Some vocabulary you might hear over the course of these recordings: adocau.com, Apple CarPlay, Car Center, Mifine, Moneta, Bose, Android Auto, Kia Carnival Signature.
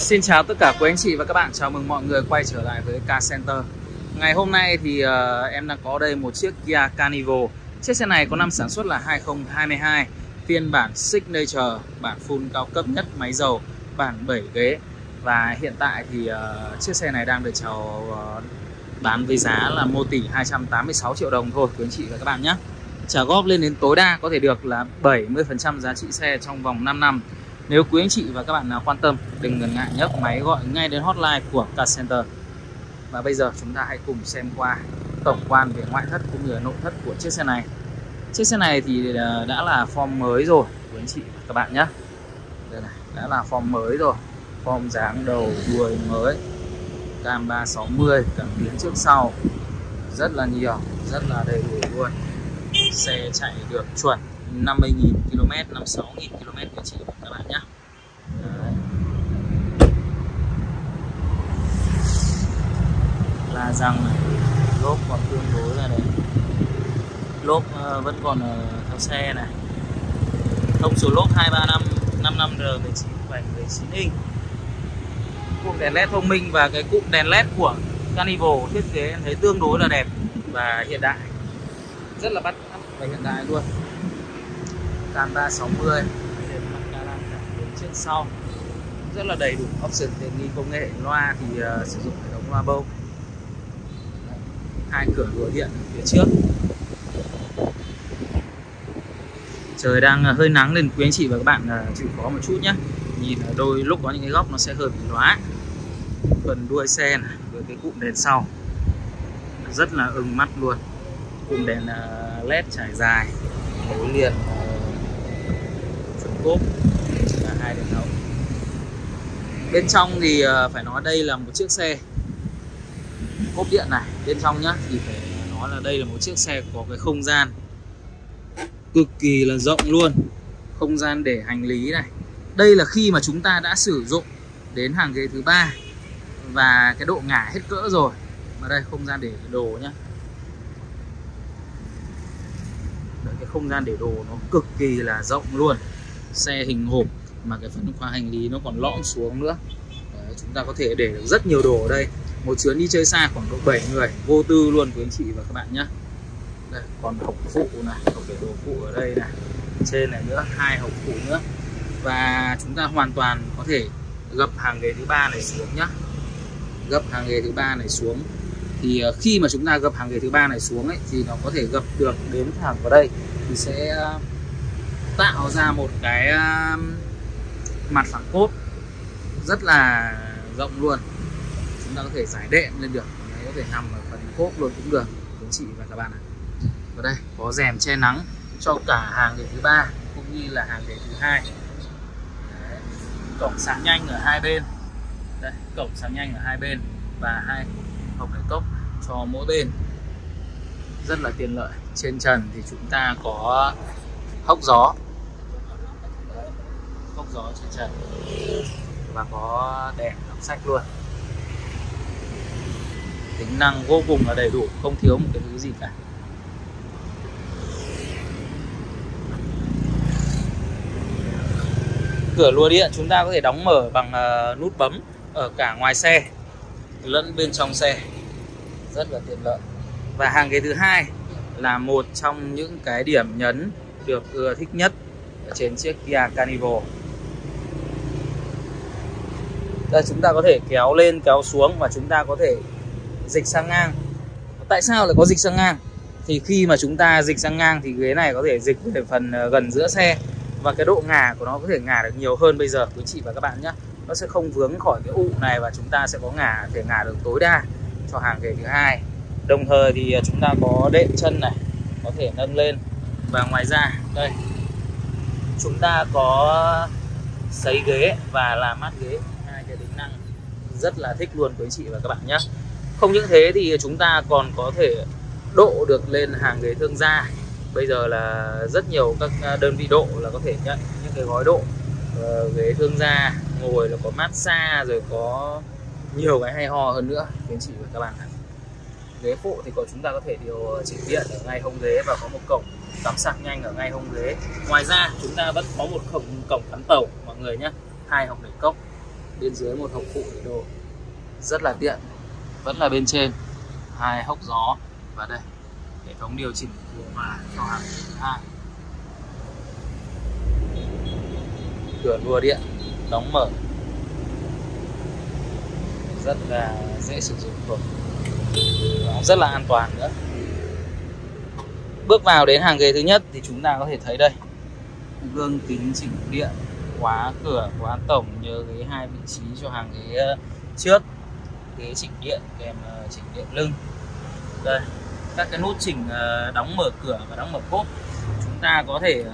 Xin chào tất cả quý anh chị và các bạn, chào mừng mọi người quay trở lại với Car Center. Ngày hôm nay thì em đang có đây một chiếc Kia Carnival. Chiếc xe này có năm sản xuất là 2022, phiên bản Signature, bản full cao cấp nhất, máy dầu, bản 7 ghế. Và hiện tại thì chiếc xe này đang được chào bán với giá là 1 tỷ 286 triệu đồng thôi quý anh chị và các bạn nhé. Trả góp lên đến tối đa có thể được là 70% giá trị xe trong vòng 5 năm. Nếu quý anh chị và các bạn nào quan tâm, đừng ngần ngại nhấc máy gọi ngay đến hotline của Car Center. Và bây giờ chúng ta hãy cùng xem qua tổng quan về ngoại thất cũng như nội thất của chiếc xe này. Chiếc xe này thì đã là form mới rồi quý anh chị và các bạn nhé. Đây này, đã là form mới rồi. Form dáng đầu đuôi mới, cam 360, cảm biến trước sau rất là nhiều, rất là đầy đủ luôn. Xe chạy được chuẩn 50.000 km, 56.000 km quý chị và các bạn nhé. Là rằng lốp còn tương đối là đấy, lốp vẫn còn theo xe này. Thông số lốp 235 55R19/19 inch. Cụm đèn led thông minh và cái cụm đèn led của Carnival thiết kế em thấy tương đối là đẹp và hiện đại, rất là bắt mắt và hiện đại luôn. Cam 360, trên sau rất là đầy đủ option tiện nghi công nghệ. Loa thì sử dụng hệ thống loa Bose, hai cửa lùa điện phía trước. Trời đang hơi nắng nên quý anh chị và các bạn chịu khó một chút nhé. Nhìn đôi lúc có những cái góc nó sẽ hơi bị lóa. Phần đuôi xe này với cái cụm đèn sau rất là ưng mắt luôn. Cụm đèn led trải dài nối liền phần cốp và hai đèn hậu. Bên trong thì phải nói đây là một chiếc xe cốp điện này, bên trong nhá, thì phải nói là đây là một chiếc xe có cái không gian cực kỳ là rộng luôn. Không gian để hành lý này. Đây là khi mà chúng ta đã sử dụng đến hàng ghế thứ 3 và cái độ ngả hết cỡ rồi. Mà đây không gian để đồ nhá. Đấy, cái không gian để đồ nó cực kỳ là rộng luôn. Xe hình hộp mà cái phần khoang hành lý nó còn lõm xuống nữa. Đấy, chúng ta có thể để được rất nhiều đồ ở đây. Một chuyến đi chơi xa khoảng độ 7 người vô tư luôn quý anh chị và các bạn nhé. Đây, còn hộc phụ này, hộc để đồ phụ ở đây này, trên này nữa, hai hộc phụ nữa. Và chúng ta hoàn toàn có thể gập hàng ghế thứ 3 này xuống nhá. Gập hàng ghế thứ 3 này xuống thì khi mà chúng ta gập hàng ghế thứ 3 này xuống ấy, thì nó có thể gập được đến thẳng vào đây thì sẽ tạo ra một cái mặt phẳng cốp rất là rộng luôn. Chúng ta có thể giải đệm lên được, có thể nằm ở phần cốp luôn cũng được quý chị và các bạn ạ. Ở đây có rèm che nắng cho cả hàng ghế thứ 3 cũng như là hàng ghế thứ 2. Cổng sáng nhanh ở hai bên. Đây, cổng sáng nhanh ở hai bên và hai hộc để cốc cho mỗi bên. Rất là tiện lợi. Trên trần thì chúng ta có hốc gió. Đấy, hốc gió trên trần. Và có đèn đọc sách luôn. Tính năng vô cùng là đầy đủ, không thiếu một cái thứ gì cả. Cửa lùa điện chúng ta có thể đóng mở bằng nút bấm ở cả ngoài xe lẫn bên trong xe, rất là tiện lợi. Và hàng ghế thứ 2 là một trong những cái điểm nhấn được ưa thích nhất ở trên chiếc Kia Carnival. Đây, chúng ta có thể kéo lên kéo xuống và chúng ta có thể dịch sang ngang. Tại sao lại có dịch sang ngang? Thì khi mà chúng ta dịch sang ngang thì ghế này có thể dịch về phần gần giữa xe. Và cái độ ngả của nó có thể ngả được nhiều hơn bây giờ quý chị và các bạn nhé. Nó sẽ không vướng khỏi cái ụ này và chúng ta sẽ có ngả, thể ngả được tối đa cho hàng ghế thứ 2. Đồng thời thì chúng ta có đệm chân này, có thể nâng lên. Và ngoài ra đây, chúng ta có sấy ghế và làm mát ghế, hai cái tính năng rất là thích luôn quý chị và các bạn nhé. Không những thế thì chúng ta còn có thể độ được lên hàng ghế thương gia. Bây giờ là rất nhiều các đơn vị độ là có thể nhận những cái gói độ ghế thương gia, ngồi là có massage rồi, có nhiều cái hay ho hơn nữa quý anh chị và các bạn. Ghế phụ thì có chúng ta có thể điều chỉnh điện ở ngay hông ghế và có một cổng cắm sạc nhanh ở ngay hông ghế. Ngoài ra chúng ta vẫn có một cổng cắm tàu mọi người nhé, hai hộc đẩy cốc bên dưới một hộp phụ để đồ, rất là tiện. Vẫn là bên trên hai hốc gió và đây hệ thống điều chỉnh mà cho hàng thứ hai, cửa lùa điện đóng mở rất là dễ sử dụng rồi, rất là an toàn nữa. Bước vào đến hàng ghế thứ nhất thì chúng ta có thể thấy đây, gương kính chỉnh điện, khóa cửa, khóa tổng, nhớ ghế hai vị trí cho hàng ghế trước, ghế chỉnh điện kèm chỉnh điện lưng. Đây, các cái nút chỉnh đóng mở cửa và đóng mở cốp, chúng ta có thể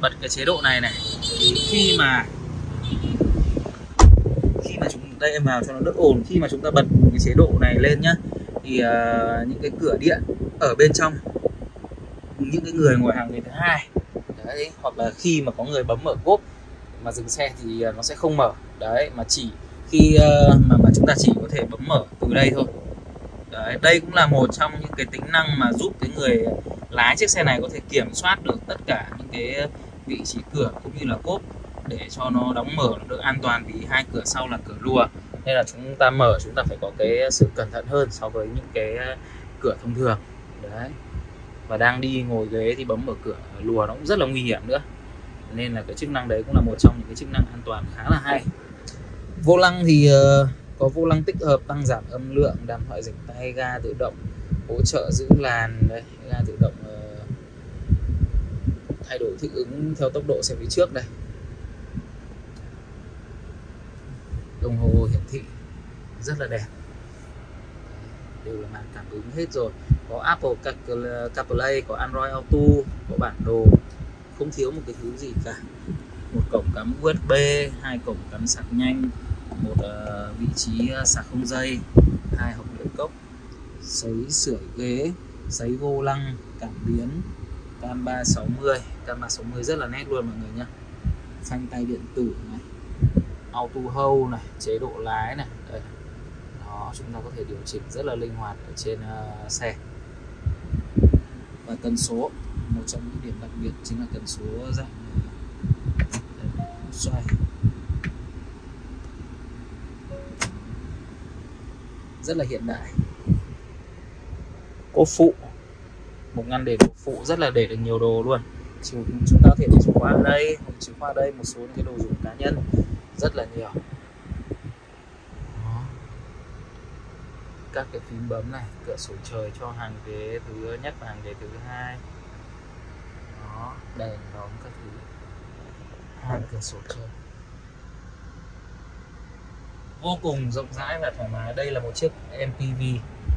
bật cái chế độ này này, thì khi mà chúng ta em vào cho nó đỡ ồn, khi mà chúng ta bật cái chế độ này lên nhá, thì những cái cửa điện ở bên trong những cái người ngồi hàng ghế thứ hai đấy, hoặc là khi mà có người bấm mở cốp mà dừng xe thì nó sẽ không mở đấy, mà chỉ khi mà chúng ta chỉ có thể bấm mở từ đây thôi. Đấy, đây cũng là một trong những cái tính năng mà giúp cái người lái chiếc xe này có thể kiểm soát được tất cả những cái vị trí cửa cũng như là cốp để cho nó đóng mở nó được an toàn, vì hai cửa sau là cửa lùa nên là chúng ta mở chúng ta phải có cái sự cẩn thận hơn so với những cái cửa thông thường đấy. Và đang đi ngồi ghế thì bấm mở cửa lùa nó cũng rất là nguy hiểm nữa, nên là cái chức năng đấy cũng là một trong những cái chức năng an toàn khá là hay. Vô lăng thì có vô lăng tích hợp tăng giảm âm lượng, đàm thoại dịch tay, ga tự động, hỗ trợ giữ làn đấy, ga tự động thay đổi thích ứng theo tốc độ xe phía trước đây, đồng hồ hiển thị rất là đẹp, đều là màn cảm ứng hết rồi, có Apple CarPlay, có Android Auto, có bản đồ, không thiếu một cái thứ gì cả. Một cổng cắm USB, hai cổng cắm sạc nhanh, một vị trí sạc không dây, hai hộp đựng cốc, sấy sưởi ghế, sấy vô lăng, cảm biến, cam 360, cam 360 rất là nét luôn mọi người nhá, phanh tay điện tử này, auto hold này, chế độ lái này, đây. Đó, chúng ta có thể điều chỉnh rất là linh hoạt ở trên xe. Và tần số, một trong những điểm đặc biệt chính là tần số dạng xoay, rất là hiện đại. Cốp phụ, một ngăn để đồ phụ, rất là để được nhiều đồ luôn. Chúng ta có thể để chìa khóa ở đây, hoặc chìa khóa ở đây, một số những cái đồ dùng cá nhân rất là nhiều. Đó. Các cái phím bấm này, cửa sổ trời cho hàng ghế thứ nhất và hàng ghế thứ hai. Đó, đèn đóm các thứ, hai cửa sổ trời. Vô cùng rộng rãi và thoải mái. Đây là một chiếc MPV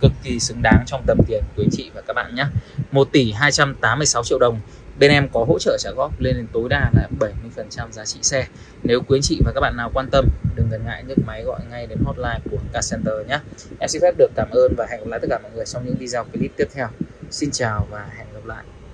cực kỳ xứng đáng trong tầm tiền của quý chị và các bạn nhé. 1 tỷ 286 triệu đồng. Bên em có hỗ trợ trả góp lên đến tối đa là 70% giá trị xe. Nếu quý chị và các bạn nào quan tâm, đừng ngần ngại nhấc máy gọi ngay đến hotline của Car Center nhé. Em xin phép được cảm ơn và hẹn gặp lại tất cả mọi người trong những video clip tiếp theo. Xin chào và hẹn gặp lại.